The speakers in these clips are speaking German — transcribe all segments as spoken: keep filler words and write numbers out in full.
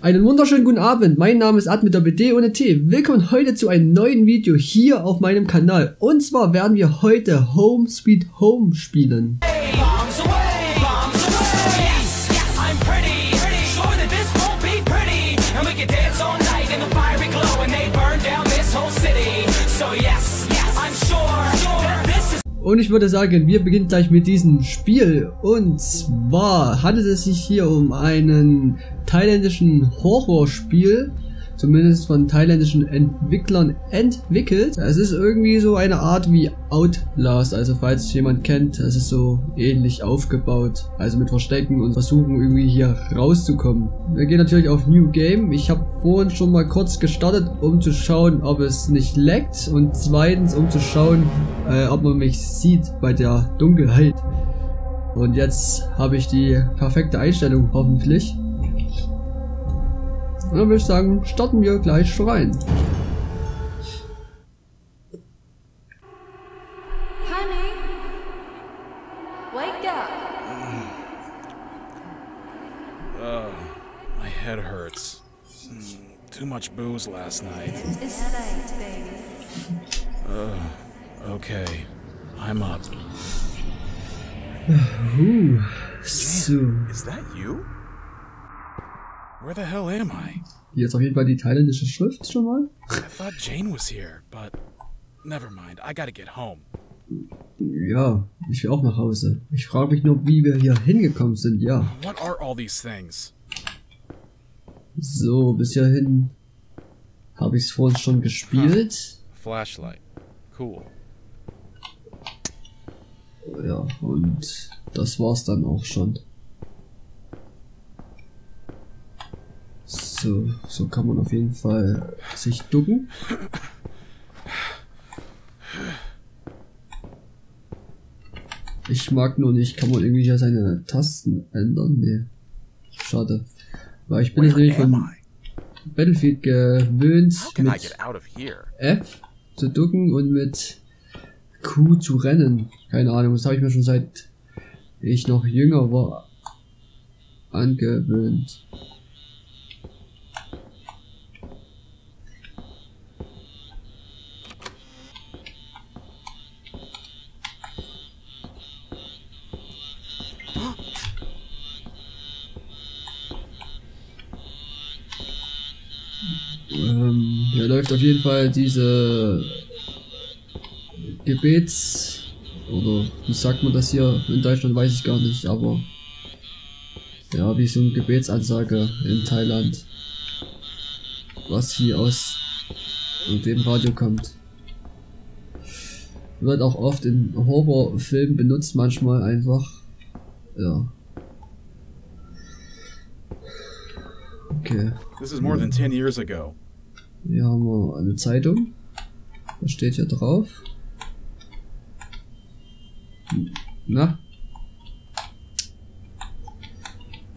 Einen wunderschönen guten Abend, mein Name ist Ad mit der B D ohne T. Willkommen heute zu einem neuen Video hier auf meinem Kanal. Und zwar werden wir heute Home Sweet Home spielen. Und ich würde sagen, wir beginnen gleich mit diesem Spiel. Und zwar handelt es sich hier um einen thailändischen Horrorspiel, zumindest von thailändischen Entwicklern entwickelt. Es ist irgendwie so eine Art wie Outlast, also falls es jemand kennt, es ist so ähnlich aufgebaut. Also mit Verstecken und Versuchen irgendwie hier rauszukommen. Wir gehen natürlich auf New Game. Ich habe vorhin schon mal kurz gestartet, um zu schauen, ob es nicht leckt. Und zweitens, um zu schauen, äh, ob man mich sieht bei der Dunkelheit. Und jetzt habe ich die perfekte Einstellung, hoffentlich. Und dann würde ich sagen, starten wir gleich schon rein. Honey, wake up. Oh, my head hurts. Too much booze last night. It's headache, baby. Oh, okay. I'm up. Ooh, so. Is that you? Where the hell am I? Hier ist auf jeden Fall die thailändische Schrift schon mal. I thought Jane was here, but never mind. I gotta get home. Ja, ich will auch nach Hause. Ich frage mich nur, wie wir hier hingekommen sind. Ja. What are all these things? So, bis hierhin habe ich es vorhin schon gespielt. Huh. Flashlight, cool. Ja, und das war's dann auch schon. So, so kann man auf jeden Fall sich ducken. Ich mag nur nicht, kann man irgendwie ja seine Tasten ändern? Nee, schade. Weil ich bin jetzt nämlich von Battlefield gewöhnt, mit F zu ducken und mit Q zu rennen. Keine Ahnung, das habe ich mir schon seit ich noch jünger war angewöhnt. Hier läuft auf jeden Fall diese Gebets... oder wie sagt man das hier in Deutschland, weiß ich gar nicht, aber... ja, wie so eine Gebetsansage in Thailand. Was hier aus dem Radio kommt. Wird auch oft in Horrorfilmen benutzt, manchmal einfach. Ja. Okay. This is more than ten years ago. Hier haben wir eine Zeitung. Da steht hier drauf. Na?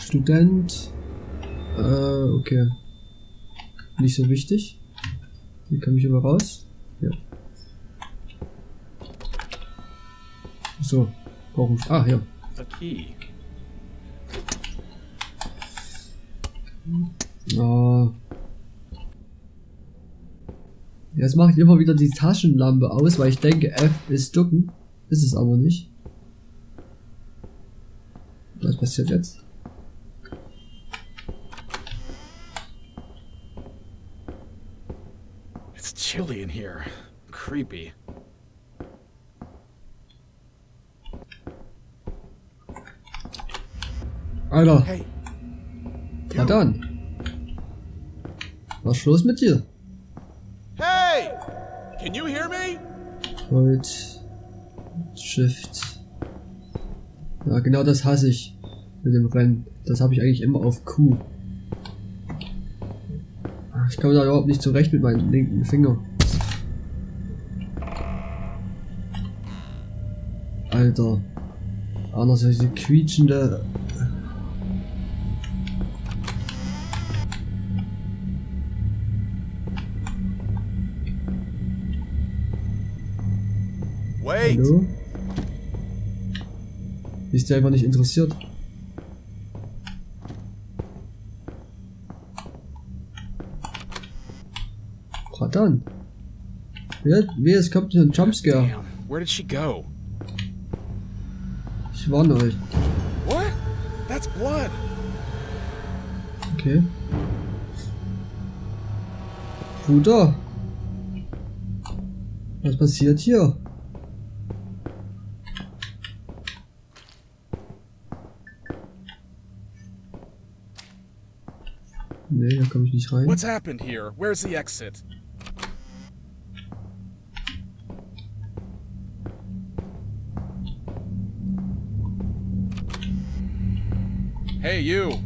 Student. Äh, okay. Nicht so wichtig. Hier komme ich über raus. Ja. So. Warum? Ah, hier. Okay. Ah. Jetzt mache ich immer wieder die Taschenlampe aus, weil ich denke, F ist ducken. Ist es aber nicht. Was passiert jetzt? It's chilly in here. Creepy. Alter. Hey. Na dann. Was ist los mit dir? Can you hear me? Hold, Shift. Ja, genau das hasse ich mit dem Rennen. Das habe ich eigentlich immer auf Q. Ich komme da überhaupt nicht zurecht mit meinem linken Finger. Alter. Anders als die quietschende. Hallo? Ist der einfach nicht interessiert? gerade an. Wie, es kommt ein Jumpscare. Where did she go? Ich warne euch. What? That's blood. Okay. Bruder. Was passiert hier? Nee, da komme ich nicht rein. What's happened here? Where's the exit? Hey you.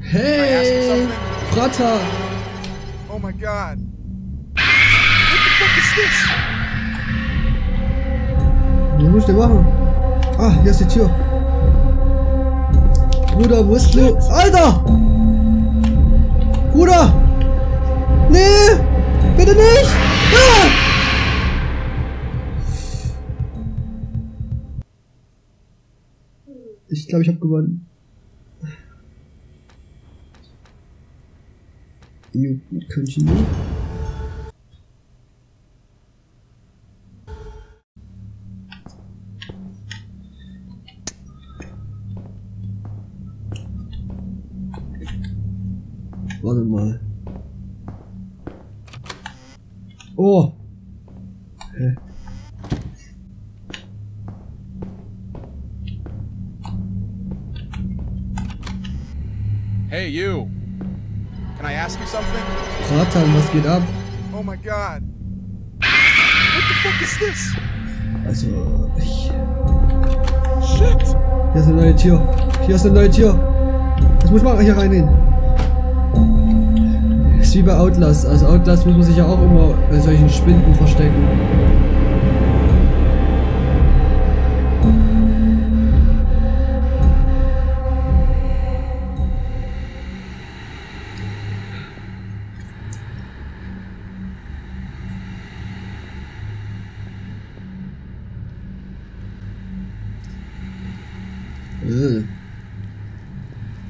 Hey, Bratter. Oh my god. What the fuck is this? Was muss ich denn machen? Ah, hier ist die Tür. Bruder, wo ist du? Alter! Bruder! Nee! Bitte nicht! Ah! Ich glaube, ich habe gewonnen. You continue. Warte mal. Oh! Hä? Hey you! Can I ask you something? Satan, was geht ab? Oh my god. What the fuck is this? Also, ich... Shit! Hier ist eine neue Tür. Hier ist eine neue Tür. Was muss man hier reingehen? Das ist wie bei Outlast. Also Outlast muss man sich ja auch immer bei solchen Spinden verstecken.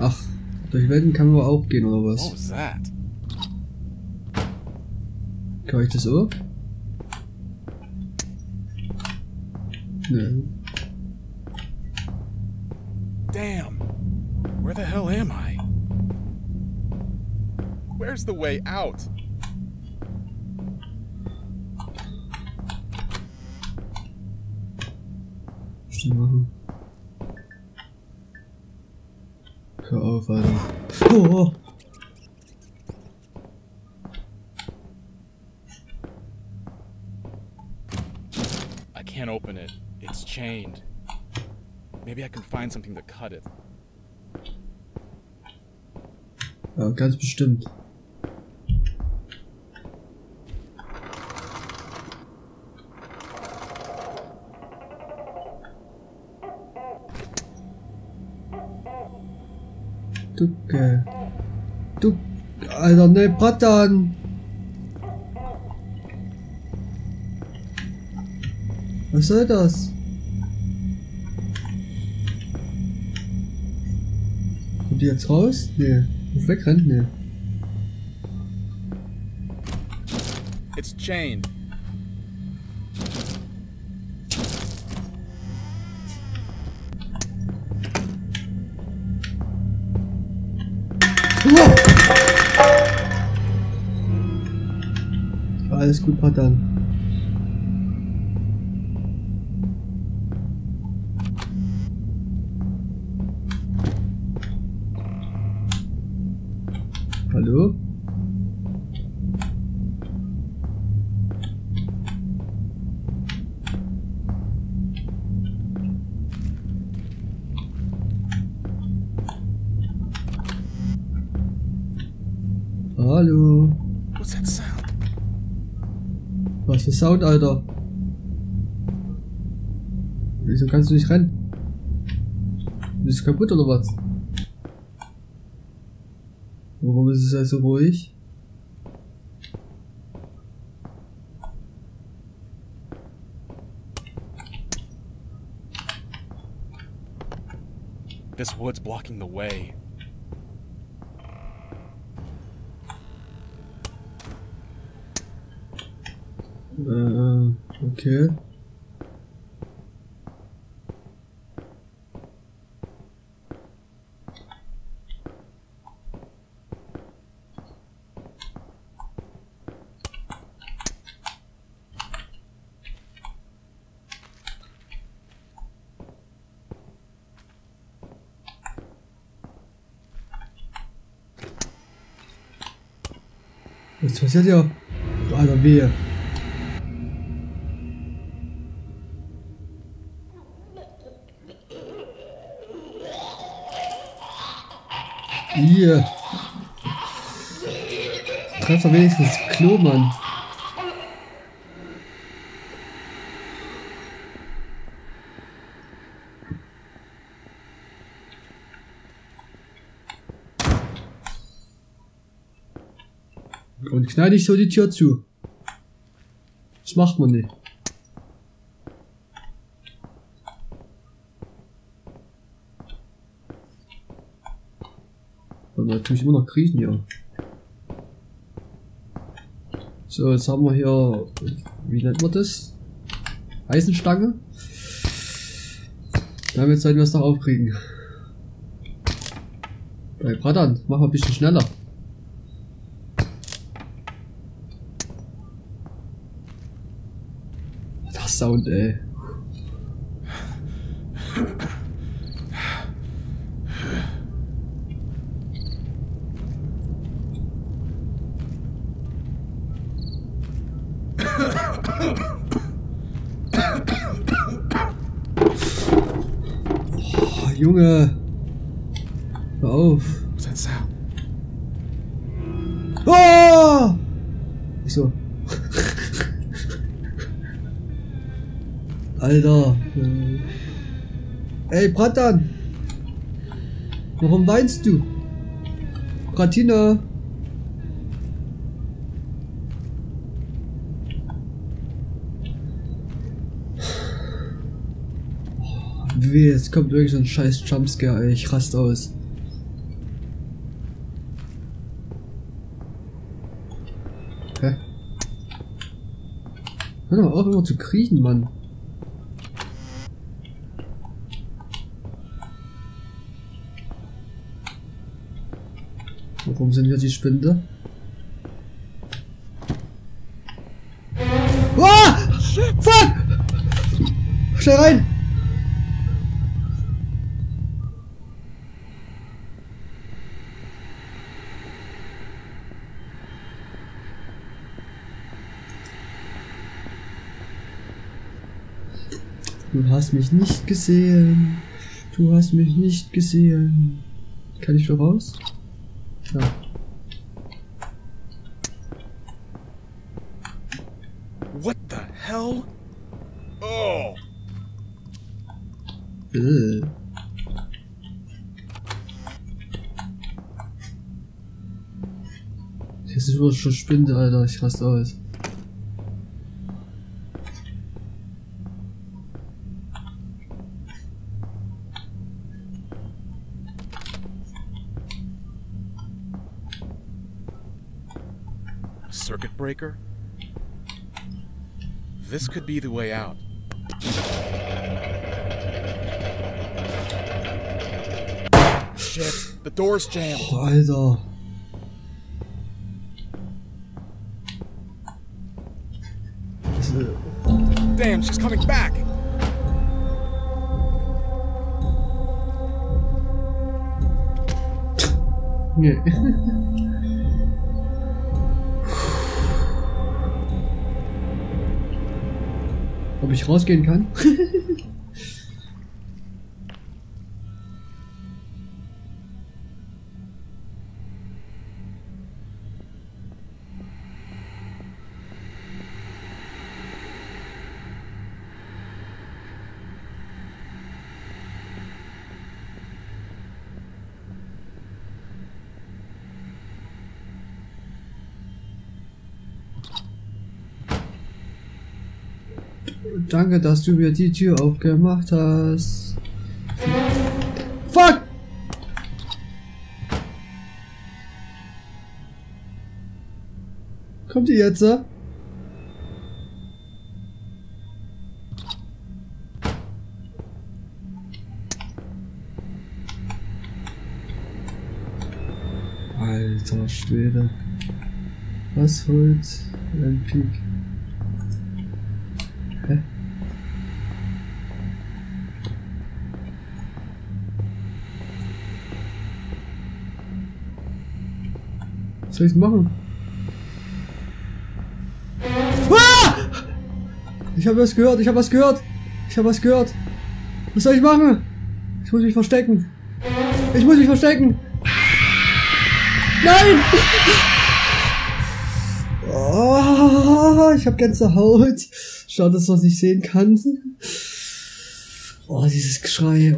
Ach, durch Wänden kann man auch gehen, oder was? Was war das? Kann ich das auch? Nein. Damn! Where the hell am I? Where's the way out? Still machen. Hör auf, Alter. Oh, oh. I can't open it. It's chained. Maybe I can find something to cut it. Ja, ganz bestimmt. Ducke. Du. Alter, ne, Brattern! Was soll das? Kommt die jetzt raus? Ne. Muss wegrennen? Ne. It's chained. Alles gut, Patan. Hallo? Hallo? What's that sound? Was für Sound, Alter? Wieso kannst du nicht rennen? Bist du kaputt oder was? Warum ist es also ruhig? This wood's blocking the way. Äh, okay. Was passiert ja? Alter, wehe. Hier. Treff doch wenigstens das Klo, Mann. Und knall ich so die Tür zu. Das macht man nicht. Und da tue ich immer noch kriechen hier. So, jetzt haben wir hier, wie nennt man das? Eisenstange. Damit sollten wir es noch aufkriegen. Bleib grad an, mach mal ein bisschen schneller. Sound, ey. Oh, Junge. Hör auf. Was ist das Sound? Oh! Wieso? Alter. Ey, Bratan! Warum weinst du? Bratina! Weh, jetzt kommt wirklich so ein scheiß Jumpscare, ey. Ich raste aus. Hä? Hör doch auf, immer zu kriechen, Mann. Warum sind hier die Spinde? Ah! Fuck! Schnell rein! Du hast mich nicht gesehen. Du hast mich nicht gesehen. Kann ich da raus? Ja. What the hell? Oh. Äh. Jetzt ist wohl schon Spinde, Alter, ich raste aus. Circuit breaker? This could be the way out. Shit, the door's jammed. Alter. Damn, she's coming back. Yeah. Ob ich rausgehen kann? Danke, dass du mir die Tür aufgemacht hast. Fuck! Kommt die jetzt? Alter Schwede. Was holt ein Peak? Hä? Was soll ich machen? Ah! Ich habe was gehört, ich habe was gehört! Ich habe was gehört! Was soll ich machen? Ich muss mich verstecken! Ich muss mich verstecken! Nein! Oh, ich habe ganze Haut. Schade, dass man es nicht sehen kann. Oh, dieses Geschrei.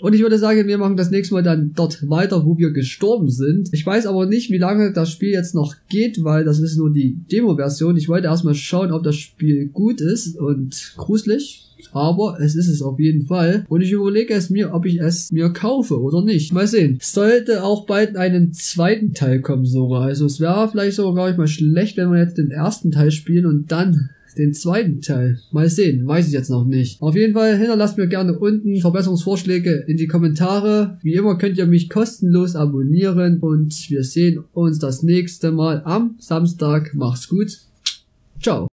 Und ich würde sagen, wir machen das nächste Mal dann dort weiter, wo wir gestorben sind. Ich weiß aber nicht, wie lange das Spiel jetzt noch geht, weil das ist nur die Demo-Version. Ich wollte erstmal schauen, ob das Spiel gut ist und gruselig. Aber es ist es auf jeden Fall. Und ich überlege es mir, ob ich es mir kaufe oder nicht. Mal sehen. Sollte auch bald einen zweiten Teil kommen sogar. Also es wäre vielleicht sogar gar nicht mal schlecht, wenn wir jetzt den ersten Teil spielen und dann den zweiten Teil. Mal sehen. Weiß ich jetzt noch nicht. Auf jeden Fall hinterlasst mir gerne unten Verbesserungsvorschläge in die Kommentare. Wie immer könnt ihr mich kostenlos abonnieren. Und wir sehen uns das nächste Mal am Samstag. Macht's gut. Ciao.